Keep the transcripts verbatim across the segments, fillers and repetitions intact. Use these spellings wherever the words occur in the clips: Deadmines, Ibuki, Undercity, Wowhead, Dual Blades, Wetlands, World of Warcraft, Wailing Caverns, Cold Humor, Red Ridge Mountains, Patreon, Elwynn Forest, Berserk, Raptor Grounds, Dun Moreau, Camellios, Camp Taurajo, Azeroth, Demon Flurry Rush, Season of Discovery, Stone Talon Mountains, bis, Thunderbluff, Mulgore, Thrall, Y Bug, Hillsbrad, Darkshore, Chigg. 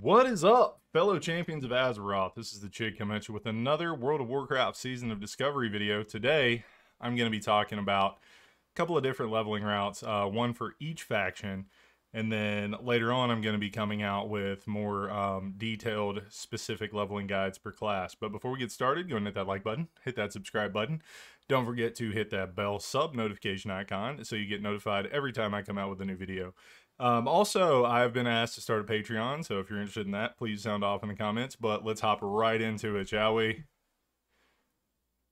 What is up, fellow champions of Azeroth? This is the Chig coming at you with another World of Warcraft Season of Discovery video. Today, I'm going to be talking about a couple of different leveling routes, uh, one for each faction, and then later on I'm going to be coming out with more um, detailed, specific leveling guides per class. But before we get started, go and hit that like button, hit that subscribe button. Don't forget to hit that bell sub notification icon so you get notified every time I come out with a new video. Um, also, I've been asked to start a Patreon, so if you're interested in that, please sound off in the comments, but let's hop right into it, shall we?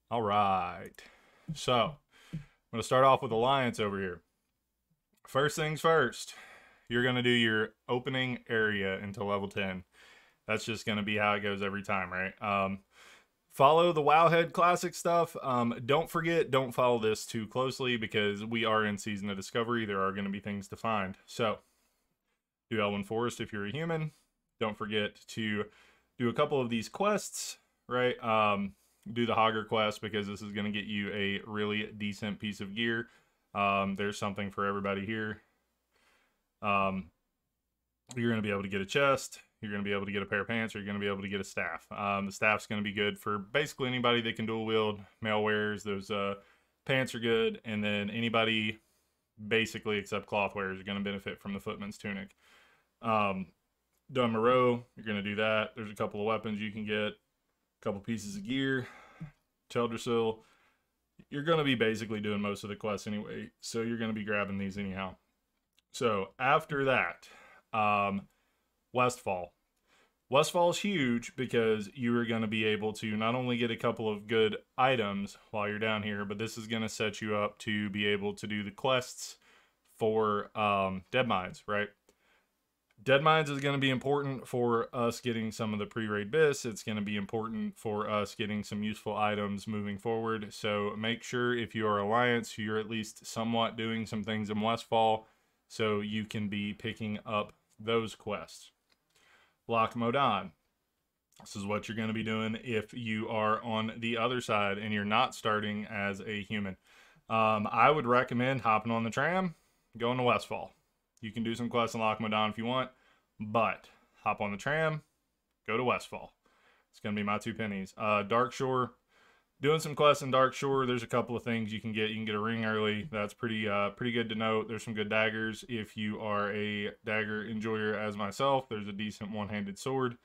All right. So, I'm going to start off with Alliance over here. First things first, you're going to do your opening area until level ten. That's just going to be how it goes every time, right? Um, follow the Wowhead classic stuff. Um, don't forget, don't follow this too closely because we are in Season of Discovery. There are going to be things to find. So do Elwynn Forest if you're a human. Don't forget to do a couple of these quests, right? Um, do the Hogger quest because this is going to get you a really decent piece of gear. Um, there's something for everybody here. Um, you're going to be able to get a chest. You're going to be able to get a pair of pants, or you're going to be able to get a staff. Um, the staff's going to be good for basically anybody that can dual wield. Mail wearers, those uh, pants are good. And then anybody basically except cloth wearers are going to benefit from the footman's tunic. Um, Dun Moreau, you're going to do that. There's a couple of weapons you can get, a couple pieces of gear. Teldrassil, you're going to be basically doing most of the quests anyway, so you're going to be grabbing these anyhow. So after that, um, Westfall. Westfall is huge because you are going to be able to not only get a couple of good items while you're down here, but this is going to set you up to be able to do the quests for um, Deadmines, right? Deadmines is going to be important for us getting some of the pre-raid bis. It's going to be important for us getting some useful items moving forward. So make sure if you are Alliance, you're at least somewhat doing some things in Westfall so you can be picking up those quests. Loch Modan. This is what you're going to be doing if you are on the other side and you're not starting as a human. Um, I would recommend hopping on the tram, going to Westfall. You can do some quests in Loch Modan if you want, but hop on the tram, go to Westfall. It's going to be my two pennies. Uh, Darkshore, doing some quests in Darkshore. There's a couple of things you can get. You can get a ring early. That's pretty uh, pretty good to know. There's some good daggers. If you are a dagger enjoyer as myself, there's a decent one-handed sword.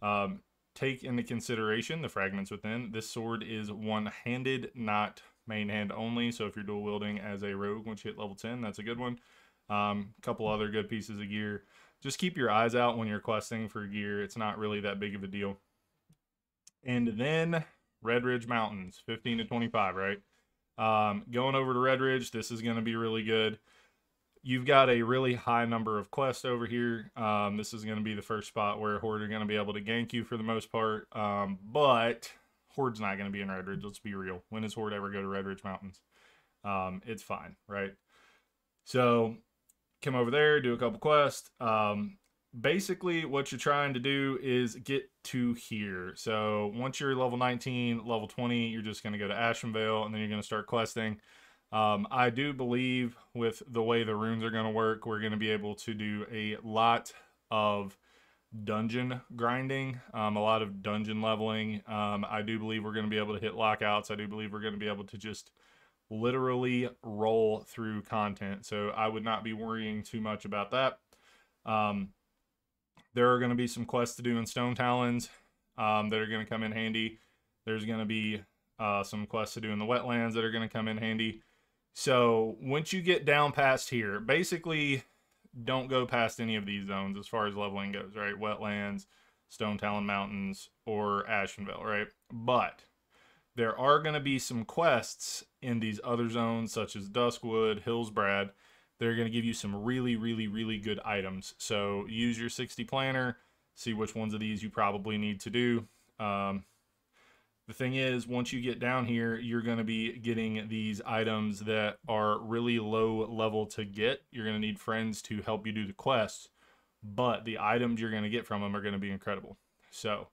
Um, take into consideration the fragments within. This sword is one-handed, not main hand only. So if you're dual wielding as a rogue once you hit level ten, that's a good one. A um, couple other good pieces of gear. Just keep your eyes out when you're questing for gear. It's not really that big of a deal. And then Red Ridge Mountains, fifteen to twenty-five, right? Um, going over to Red Ridge, this is going to be really good. You've got a really high number of quests over here. Um, this is going to be the first spot where Horde are going to be able to gank you for the most part. Um, but Horde's not going to be in Red Ridge. Let's be real. When does Horde ever go to Red Ridge Mountains? Um, it's fine, right? So come over there, do a couple quests. Um, Basically, what you're trying to do is get to here. So once you're level nineteen, level twenty, you're just going to go to Ashenvale, and then you're going to start questing. Um, I do believe with the way the runes are going to work, we're going to be able to do a lot of dungeon grinding, um, a lot of dungeon leveling. Um, I do believe we're going to be able to hit lockouts. I do believe we're going to be able to just literally roll through content. So I would not be worrying too much about that. Um, There are going to be some quests to do in Stone Talons um, that are going to come in handy. There's going to be uh, some quests to do in the Wetlands that are going to come in handy. So once you get down past here, basically don't go past any of these zones as far as leveling goes, right? Wetlands, Stone Talon Mountains, or Ashenvale, right? But there are going to be some quests in these other zones such as Duskwood, Hillsbrad. They're going to give you some really, really, really good items. So use your sixty planner, see which ones of these you probably need to do. Um, the thing is, once you get down here, you're going to be getting these items that are really low level to get. You're going to need friends to help you do the quests, but the items you're going to get from them are going to be incredible. So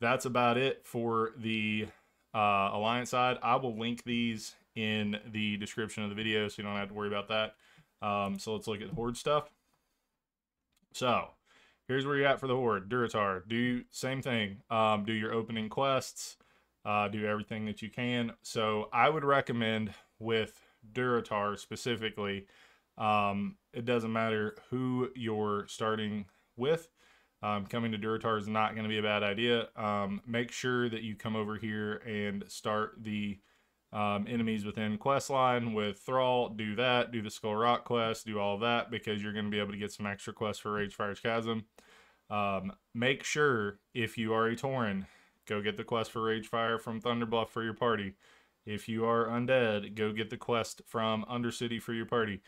that's about it for the uh, Alliance side. I will link these in the description of the video so you don't have to worry about that. Um, so let's look at Horde stuff. So here's where you're at for the Horde. Durotar, do same thing. Um, do your opening quests. Uh, do everything that you can. So I would recommend with Durotar specifically, um, it doesn't matter who you're starting with. Um, coming to Durotar is not going to be a bad idea. Um, make sure that you come over here and start the um, enemies within questline with Thrall. Do that. Do the Skull Rock quest. Do all that, because you're going to be able to get some extra quests for Ragefire Chasm. Um, make sure if you are a Tauren, go get the quest for Ragefire from Thunderbluff for your party. If you are undead, go get the quest from Undercity for your party.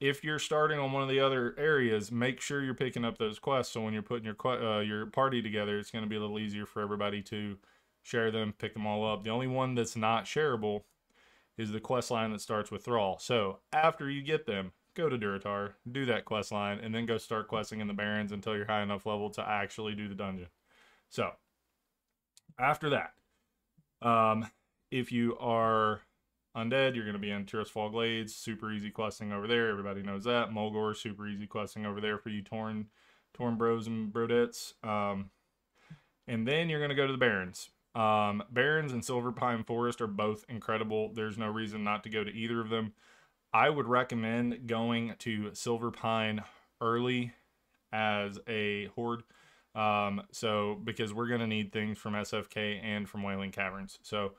If you're starting on one of the other areas, make sure you're picking up those quests, so when you're putting your uh, your party together, it's going to be a little easier for everybody to share them, pick them all up. The only one that's not shareable is the quest line that starts with Thrall. So after you get them, go to Durotar, do that quest line, and then go start questing in the Barrens until you're high enough level to actually do the dungeon. So after that, um, if you are undead, you're going to be in Tirisfal Glades, super easy questing over there. Everybody knows that. Mulgore, super easy questing over there for you Torn, Torn Bros and Brodettes. Um, and then you're going to go to the Barrens. Um, Barrens and Silverpine Forest are both incredible. There's no reason not to go to either of them. I would recommend going to Silverpine early as a Horde. Um, so, because we're going to need things from S F K and from Wailing Caverns. So,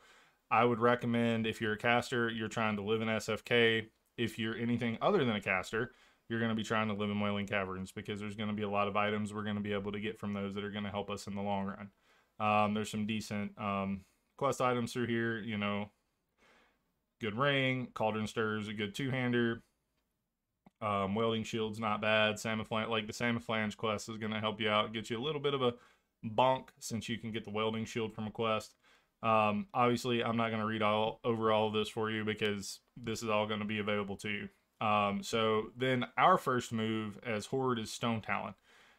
I would recommend if you're a caster, you're trying to live in S F K. If you're anything other than a caster, you're going to be trying to live in Wailing Caverns, because there's going to be a lot of items we're going to be able to get from those that are going to help us in the long run. Um, there's some decent um, quest items through here, you know, good ring, Cauldron Stirrer is a good two-hander. Um, Welding Shield's not bad. Samiflange, like the Samiflange quest is going to help you out, get you a little bit of a bonk since you can get the Welding Shield from a quest. Um, obviously, I'm not going to read all over all of this for you, because this is all going to be available to you. Um, so then our first move as Horde is Stone Talon.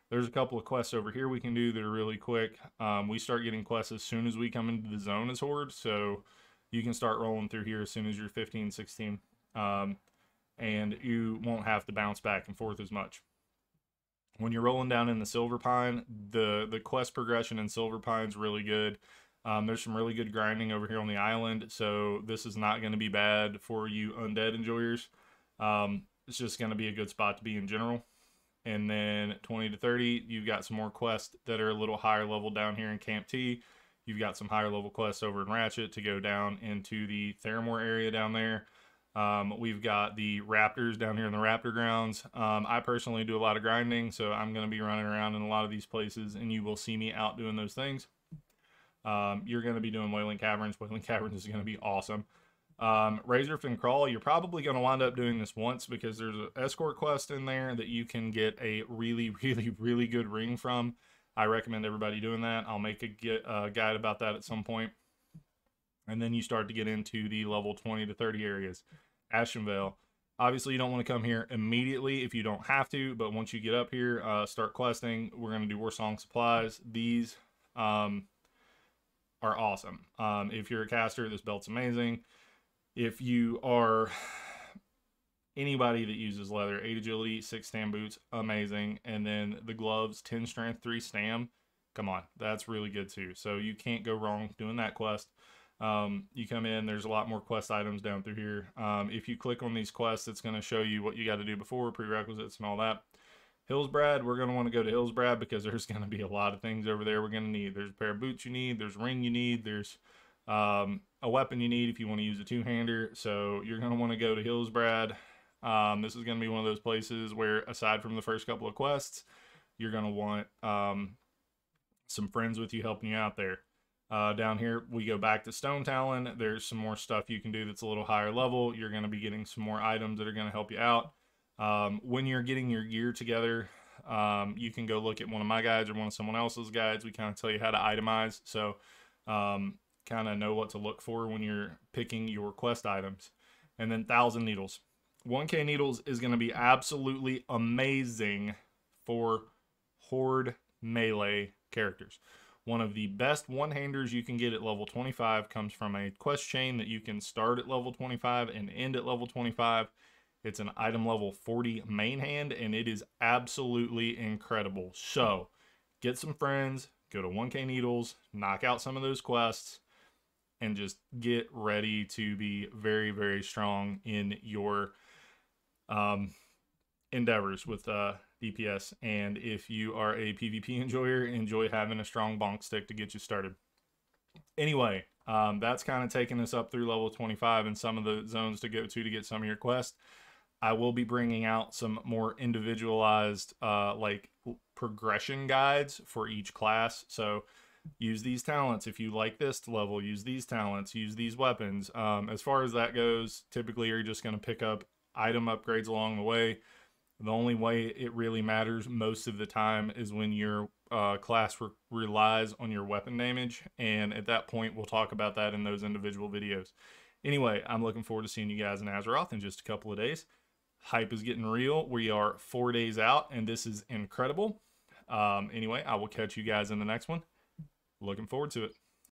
There's a couple of quests over here we can do that are really quick. Um, we start getting quests as soon as we come into the zone as Horde, so you can start rolling through here as soon as you're fifteen, sixteen. Um, and you won't have to bounce back and forth as much. When you're rolling down in the Silverpine, the, the quest progression in Silverpine's really good. Um, there's some really good grinding over here on the island, so this is not going to be bad for you undead enjoyers. Um, it's just going to be a good spot to be in general. And then twenty to thirty, you've got some more quests that are a little higher level down here in Camp T. You've got some higher level quests over in Ratchet to go down into the Theramore area down there. Um, we've got the Raptors down here in the Raptor Grounds. Um, I personally do a lot of grinding, so I'm going to be running around in a lot of these places, and you will see me out doing those things. Um, you're going to be doing Wailing Caverns. Wailing Caverns is going to be awesome. Um, Razorfin Crawl, you're probably going to wind up doing this once, because there's an escort quest in there that you can get a really, really, really good ring from. I recommend everybody doing that. I'll make a get, uh, guide about that at some point. And then you start to get into the level twenty to thirty areas. Ashenvale. Obviously, you don't want to come here immediately if you don't have to, but once you get up here, uh, start questing. We're going to do Warsong Supplies. These um, are awesome. Um, if you're a caster, this belt's amazing. If you are anybody that uses leather, eight agility, six stam boots, amazing. And then the gloves, ten strength, three stam. Come on, that's really good too. So you can't go wrong doing that quest. Um, you come in, there's a lot more quest items down through here. Um, if you click on these quests, it's going to show you what you got to do before, prerequisites and all that. Hillsbrad, we're going to want to go to Hillsbrad because there's going to be a lot of things over there we're going to need. There's a pair of boots you need, there's a ring you need, there's um, a weapon you need if you want to use a two-hander. So you're going to want to go to Hillsbrad. Um, this is going to be one of those places where, aside from the first couple of quests, you're going to want um, some friends with you helping you out there. Uh, down here, we go back to Stone Talon. There's some more stuff you can do that's a little higher level. You're going to be getting some more items that are going to help you out. Um, when you're getting your gear together, um, you can go look at one of my guides or one of someone else's guides. We kind of tell you how to itemize, so um, kind of know what to look for when you're picking your quest items. And then Thousand Needles. one K Needles is going to be absolutely amazing for Horde melee characters. One of the best one-handers you can get at level twenty-five comes from a quest chain that you can start at level twenty-five and end at level twenty-five. It's an item level forty main hand, and it is absolutely incredible. So get some friends, go to one K Needles, knock out some of those quests, and just get ready to be very, very strong in your um, endeavors with uh, D P S. And if you are a PvP enjoyer, enjoy having a strong bonk stick to get you started. Anyway, um, that's kind of taking us up through level twenty-five and some of the zones to go to to get some of your quests. I will be bringing out some more individualized uh, like progression guides for each class. So use these talents if you like this level, use these talents, use these weapons. Um, as far as that goes, typically you're just going to pick up item upgrades along the way. The only way it really matters most of the time is when your uh, class re relies on your weapon damage. And at that point, we'll talk about that in those individual videos. Anyway, I'm looking forward to seeing you guys in Azeroth in just a couple of days. Hype is getting real. We are four days out, and this is incredible. Um, anyway, I will catch you guys in the next one. Looking forward to it.